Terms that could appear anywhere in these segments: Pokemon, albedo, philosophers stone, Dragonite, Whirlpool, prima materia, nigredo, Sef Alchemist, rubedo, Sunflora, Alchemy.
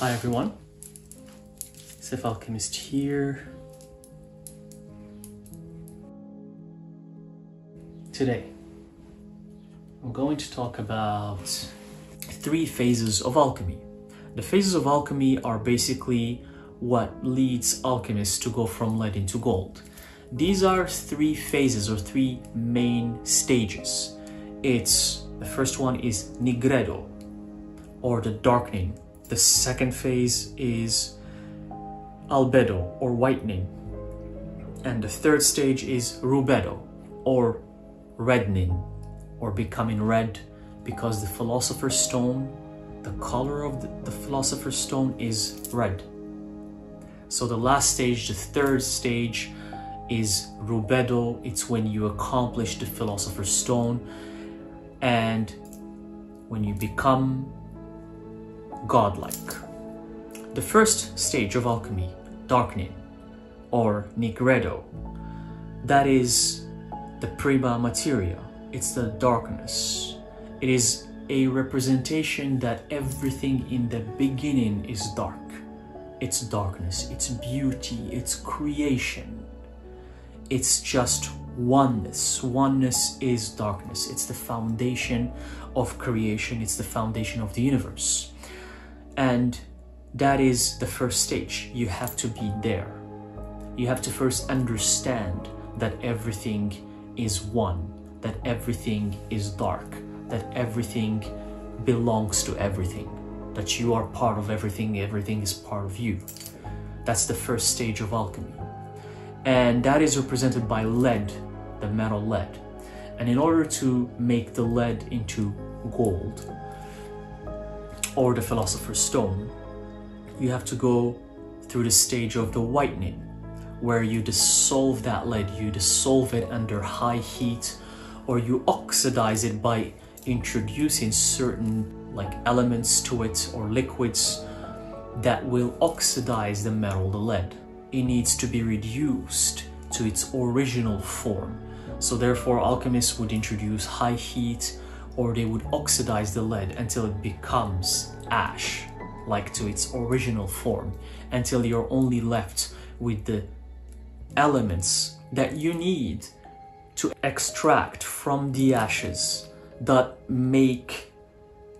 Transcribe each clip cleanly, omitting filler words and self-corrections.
Hi everyone, Sef Alchemist here. Today, I'm going to talk about three phases of alchemy. The phases of alchemy are basically what leads alchemists to go from lead into gold. These are three phases or three main stages. The first one is Nigredo, or the darkening. The second phase is albedo, or whitening, and the third stage is rubedo, or reddening, or becoming red, because the philosopher's stone, the color of the philosopher's stone is red. So the last stage, the third stage, is rubedo. It's when you accomplish the philosopher's stone and when you become godlike. The first stage of alchemy, darkening, or nigredo, that is the prima materia. It's the darkness. It is a representation that everything in the beginning is dark. It's darkness, it's beauty, it's creation. It's just oneness. Oneness is darkness. It's the foundation of creation. It's the foundation of the universe. And that is the first stage. You have to be there. You have to first understand that everything is one, that everything is dark, that everything belongs to everything, that you are part of everything, everything is part of you. That's the first stage of alchemy. And that is represented by lead, the metal lead. And in order to make the lead into gold, or the philosopher's stone, you have to go through the stage of the whitening, where you dissolve that lead, you dissolve it under high heat, or you oxidize it by introducing certain elements to it, or liquids that will oxidize the metal, the lead. It needs to be reduced to its original form. So therefore, alchemists would introduce high heat, or they would oxidize the lead until it becomes ash, like to its original form, until you're only left with the elements that you need to extract from the ashes that make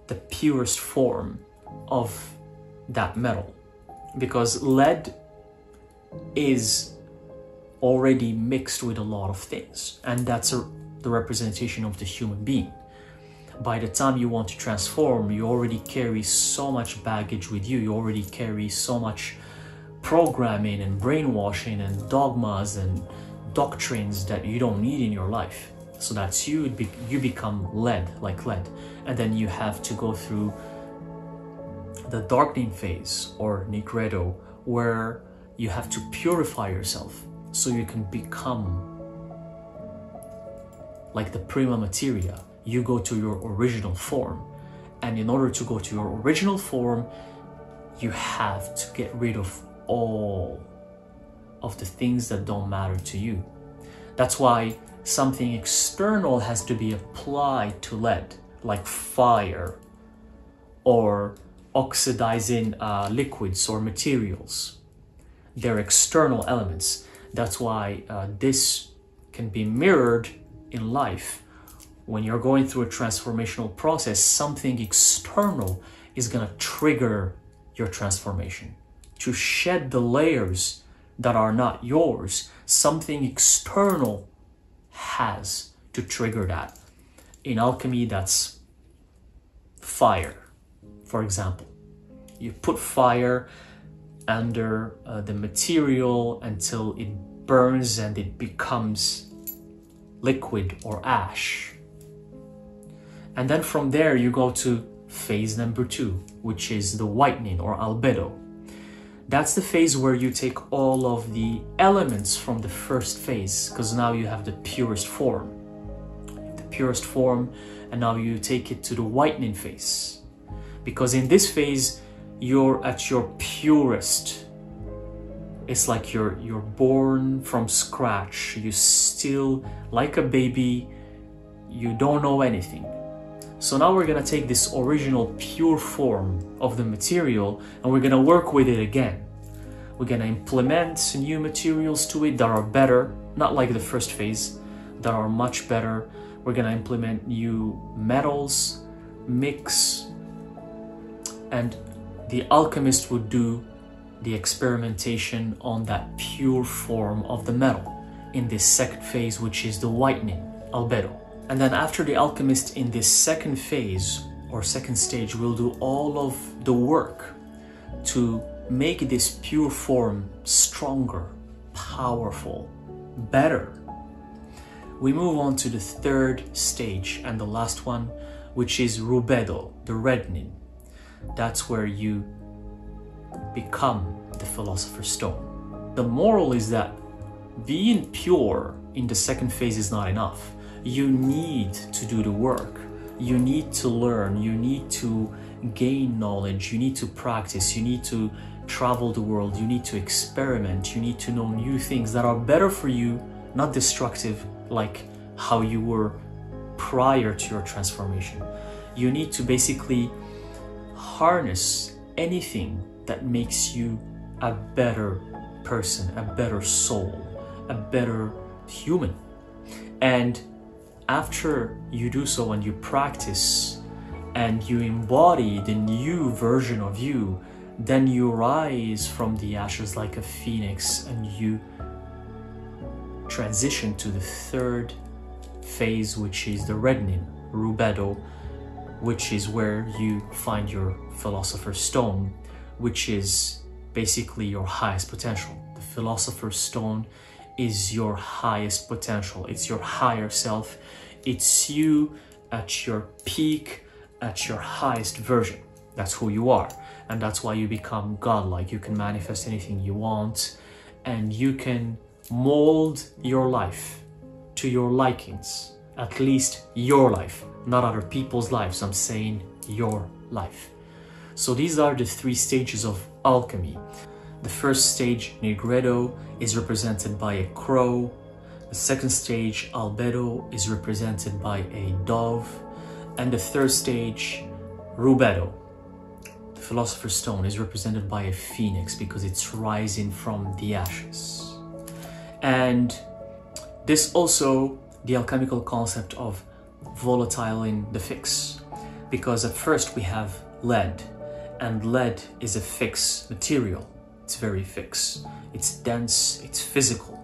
the purest form of that metal. Because lead is already mixed with a lot of things, and that's the representation of the human being. By the time you want to transform, you already carry so much baggage with you. You already carry so much programming and brainwashing and dogmas and doctrines that you don't need in your life. So that's you. You become lead. And then you have to go through the darkening phase, or nigredo, where you have to purify yourself so you can become like the prima materia. You go to your original form, and in order to go to your original form, you have to get rid of all of the things that don't matter to you. That's why something external has to be applied to lead, like fire or oxidizing liquids or materials. They're external elements. That's why this can be mirrored in life. When you're going through a transformational process, something external is going to trigger your transformation. To shed the layers that are not yours, something external has to trigger that. In alchemy, that's fire, for example. You put fire under the material until it burns and it becomes liquid or ash. And then from there, you go to phase number two, which is the whitening, or albedo. That's the phase where you take all of the elements from the first phase, because now you have the purest form. And now you take it to the whitening phase. Because in this phase, you're at your purest. It's like you're born from scratch. You're still like a baby. You don't know anything. So now we're going to take this original pure form of the material and we're going to work with it again. We're going to implement new materials to it that are better, not like the first phase, that are much better. We're going to implement new metals, mix, and the alchemist would do the experimentation on that pure form of the metal in this second phase, which is the whitening, albedo. And then after the alchemist in this second phase or second stage will do all of the work to make this pure form stronger, powerful, better. We move on to the third stage and the last one, which is rubedo, the reddening. That's where you become the philosopher's stone. The moral is that being pure in the second phase is not enough. You need to do the work, you need to learn, you need to gain knowledge, you need to practice, you need to travel the world, you need to experiment, you need to know new things that are better for you, not destructive like how you were prior to your transformation. You need to basically harness anything that makes you a better person, a better soul, a better human. And after you do so and you practice and you embody the new version of you, then you rise from the ashes like a phoenix and you transition to the third phase, which is the reddening, rubedo, which is where you find your philosopher's stone, which is basically your highest potential. The philosopher's stone is your highest potential. It's your higher self. It's you at your peak, at your highest version. That's who you are. And that's why you become godlike. You can manifest anything you want and you can mold your life to your likings, at least your life, not other people's lives. I'm saying your life. So these are the three stages of alchemy. The first stage, negredo, is represented by a crow. The second stage, albedo, is represented by a dove. And the third stage, rubedo, the philosopher's stone, is represented by a phoenix because it's rising from the ashes. And this also, the alchemical concept of volatiling the fix, because at first we have lead, and lead is a fixed material. It's very fixed, it's dense, it's physical,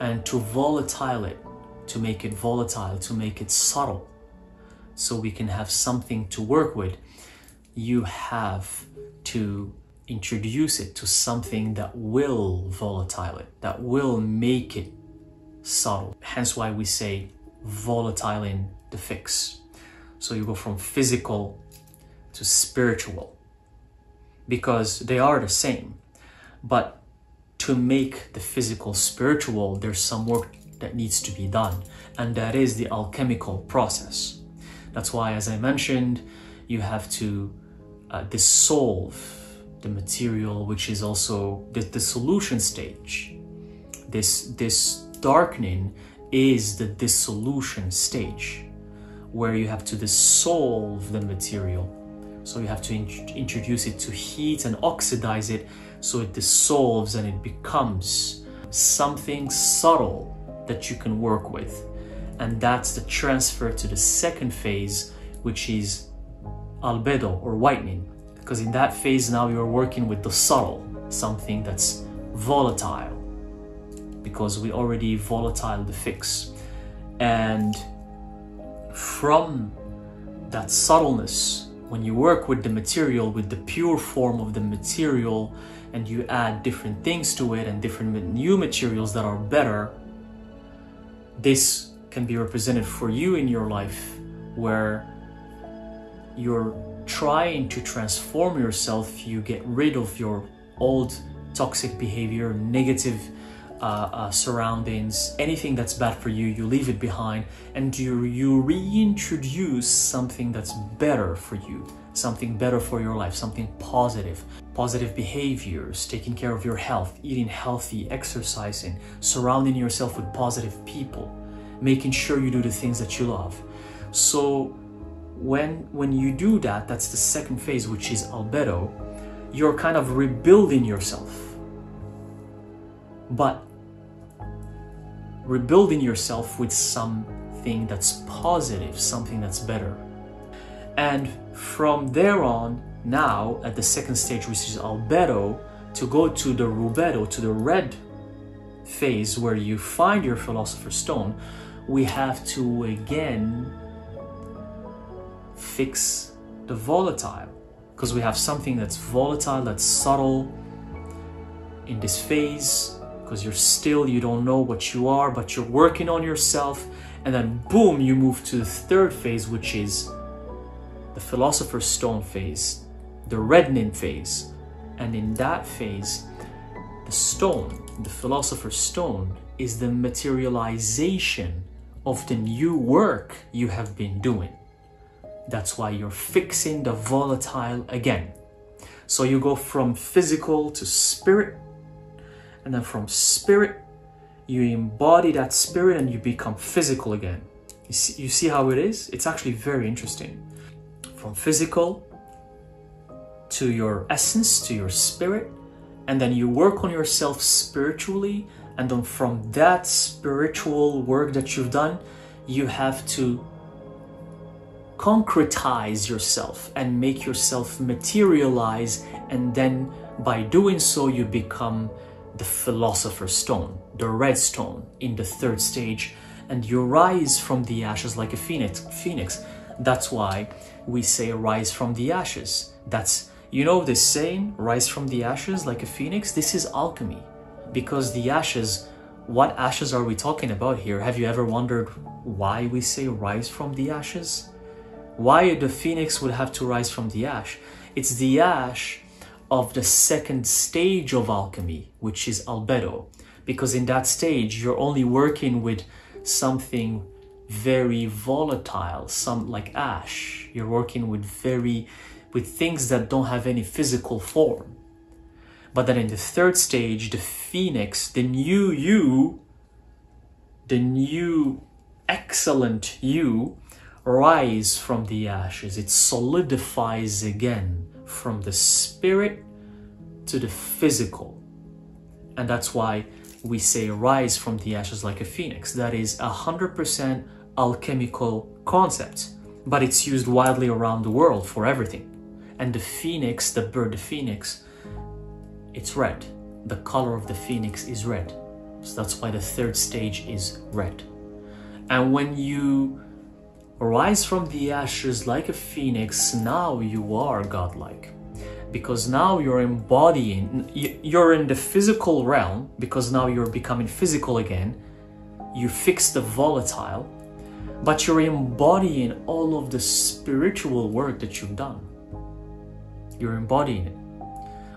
and to volatile it, to make it volatile, to make it subtle, so we can have something to work with, you have to introduce it to something that will volatile it, that will make it subtle. Hence why we say volatiling the fix. So you go from physical to spiritual, because they are the same. But to make the physical spiritual, there's some work that needs to be done. And that is the alchemical process. That's why, as I mentioned, you have to dissolve the material, which is also the dissolution stage. This darkening is the dissolution stage, where you have to dissolve the material. So you have to introduce it to heat and oxidize it so it dissolves and it becomes something subtle that you can work with. And that's the transfer to the second phase, which is albedo or whitening. Because in that phase now you're working with the subtle, something that's volatile, because we already volatile the fix. And from that subtleness, when you work with the material, with the pure form of the material, and you add different things to it and different new materials that are better, this can be represented for you in your life, where you're trying to transform yourself. You get rid of your old toxic behavior, negative surroundings, anything that's bad for you, you leave it behind, and you reintroduce something that's better for you, something better for your life, something positive, positive behaviors, taking care of your health, eating healthy, exercising, surrounding yourself with positive people, making sure you do the things that you love. So when you do that, that's the second phase, which is albedo, you're kind of rebuilding yourself. But rebuilding yourself with something that's positive, something that's better. And from there on, now at the second stage, which is albedo, to go to the rubedo, to the red phase where you find your philosopher's stone, we have to again fix the volatile, because we have something that's volatile, that's subtle in this phase, because you're still, you don't know what you are, but you're working on yourself, and then boom, you move to the third phase, which is the philosopher's stone phase, the reddening phase. And in that phase, the stone, the philosopher's stone, is the materialization of the new work you have been doing. That's why you're fixing the volatile again. So you go from physical to spirit, and then from spirit, you embody that spirit and you become physical again. You see how it is? It's actually very interesting. From physical to your essence, to your spirit, and then you work on yourself spiritually, and then from that spiritual work that you've done, you have to concretize yourself and make yourself materialize, and then by doing so, you become the philosopher's stone, the red stone in the third stage, and you rise from the ashes like a phoenix. That's why we say rise from the ashes. That's, you know, this saying, rise from the ashes like a phoenix. This is alchemy, because the ashes, what ashes are we talking about here? Have you ever wondered why we say rise from the ashes? Why the phoenix would have to rise from the ash? It's the ash of the second stage of alchemy, which is albedo. Because in that stage, you're only working with something very volatile, some like ash. You're working with things that don't have any physical form. But then in the third stage, the phoenix, the new you, the new excellent you, rise from the ashes. It solidifies again from the spirit to the physical, and that's why we say rise from the ashes like a phoenix. That is 100% alchemical concept, but it's used widely around the world for everything. And the phoenix, the bird, the phoenix, it's red. The color of the phoenix is red, so that's why the third stage is red. And when you rise from the ashes like a phoenix, now you are godlike, because now you're embodying, you're in the physical realm, because now you're becoming physical again. You fix the volatile, but you're embodying all of the spiritual work that you've done. You're embodying it.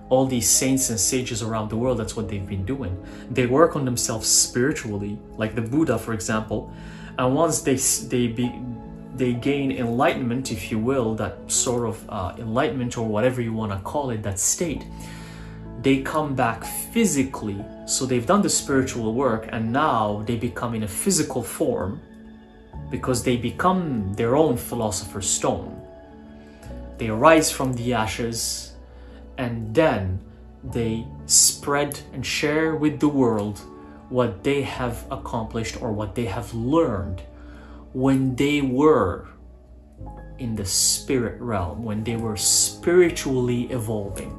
All these saints and sages around the world, that's what they've been doing. They work on themselves spiritually, like the Buddha, for example, and once they gain enlightenment, if you will, that sort of enlightenment, or whatever you want to call it, that state, they come back physically. So they've done the spiritual work, and now they become in a physical form, because they become their own philosopher's stone. They rise from the ashes, and then they spread and share with the world what they have accomplished, or what they have learned when they were in the spirit realm, when they were spiritually evolving.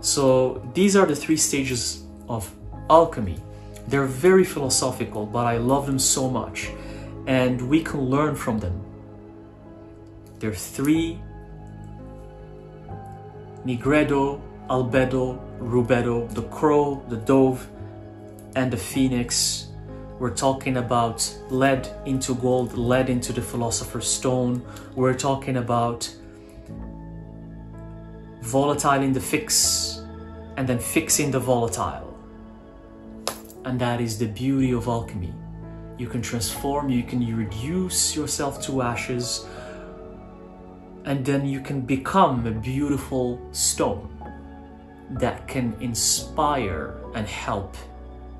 So these are the three stages of alchemy. They're very philosophical, but I love them so much, and we can learn from them. There are three: nigredo, albedo, rubedo, the crow, the dove, and the phoenix. We're talking about lead into gold, lead into the philosopher's stone. We're talking about volatile in the fix, and then fixing the volatile. And that is the beauty of alchemy. You can transform, you can reduce yourself to ashes, and then you can become a beautiful stone that can inspire and help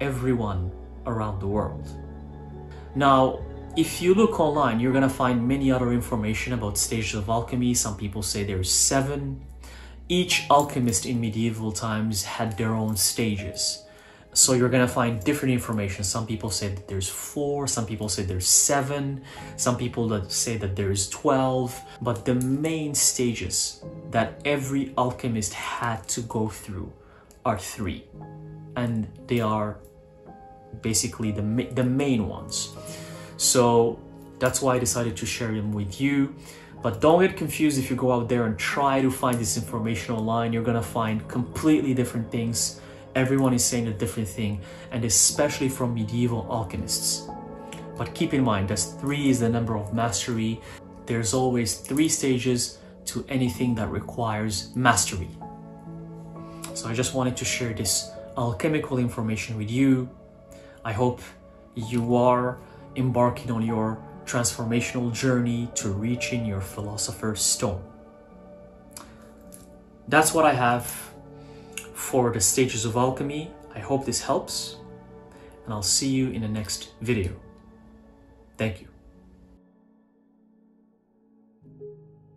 everyone around the world. Now, If you look online, you're gonna find many other information about stages of alchemy. Some people say there's 7. Each alchemist in medieval times had their own stages. So you're gonna find different information. Some people say that there's 4, some people say there's 7, some people that say that there's 12. But the main stages that every alchemist had to go through are 3. And they are basically the main ones. So that's why I decided to share them with you. But don't get confused if you go out there and try to find this information online. You're gonna find completely different things. Everyone is saying a different thing, and especially from medieval alchemists. But keep in mind that 3 is the number of mastery. There's always 3 stages to anything that requires mastery. So I just wanted to share this alchemical information with you. I hope you are embarking on your transformational journey to reaching your philosopher's stone. That's what I have for the stages of alchemy. I hope this helps, and I'll see you in the next video. Thank you.